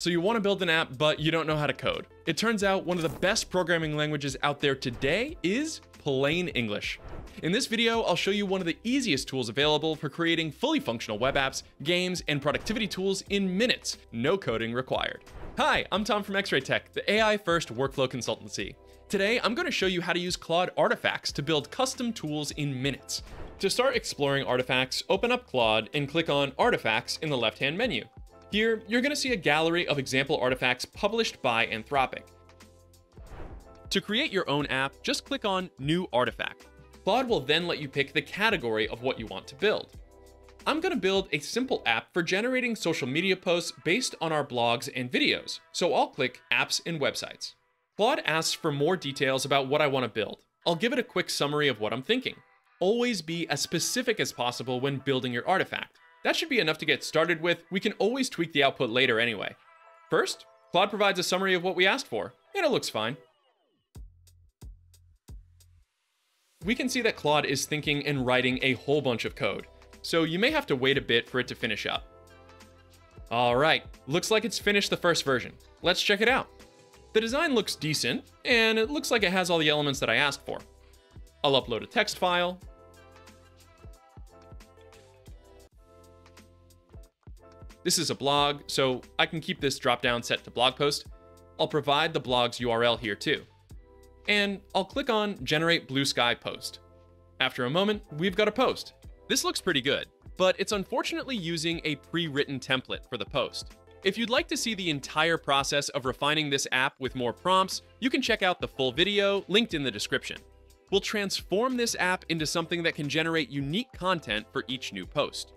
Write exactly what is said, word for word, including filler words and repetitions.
So you want to build an app, but you don't know how to code. It turns out one of the best programming languages out there today is plain English. In this video, I'll show you one of the easiest tools available for creating fully functional web apps, games, and productivity tools in minutes, no coding required. Hi, I'm Tom from X-Ray Tech, the A I-first workflow consultancy. Today, I'm going to show you how to use Claude Artifacts to build custom tools in minutes. To start exploring Artifacts, open up Claude and click on Artifacts in the left-hand menu. Here, you're going to see a gallery of example artifacts published by Anthropic. To create your own app, just click on New Artifact. Claude will then let you pick the category of what you want to build. I'm going to build a simple app for generating social media posts based on our blogs and videos, so I'll click Apps and Websites. Claude asks for more details about what I want to build. I'll give it a quick summary of what I'm thinking. Always be as specific as possible when building your artifact. That should be enough to get started with. We can always tweak the output later anyway. First, Claude provides a summary of what we asked for, and it looks fine. We can see that Claude is thinking and writing a whole bunch of code, so you may have to wait a bit for it to finish up. All right, looks like it's finished the first version. Let's check it out. The design looks decent, and it looks like it has all the elements that I asked for. I'll upload a text file. This is a blog, so I can keep this dropdown set to blog post. I'll provide the blog's U R L here too. And I'll click on Generate Blue Sky Post. After a moment, we've got a post. This looks pretty good, but it's unfortunately using a pre-written template for the post. If you'd like to see the entire process of refining this app with more prompts, you can check out the full video linked in the description. We'll transform this app into something that can generate unique content for each new post.